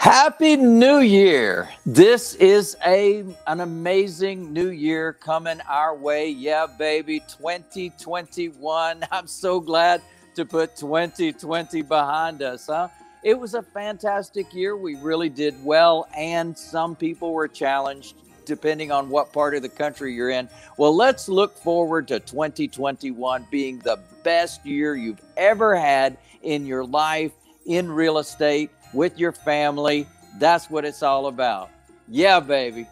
Happy New Year. This is an amazing new year coming our way. Yeah, baby, 2021. I'm so glad to put 2020 behind us, huh? It was a fantastic year. We really did well, and some people were challenged depending on what part of the country you're in. Well, let's look forward to 2021 being the best year you've ever had in your life, in real estate, with your family. That's what it's all about. Yeah, baby.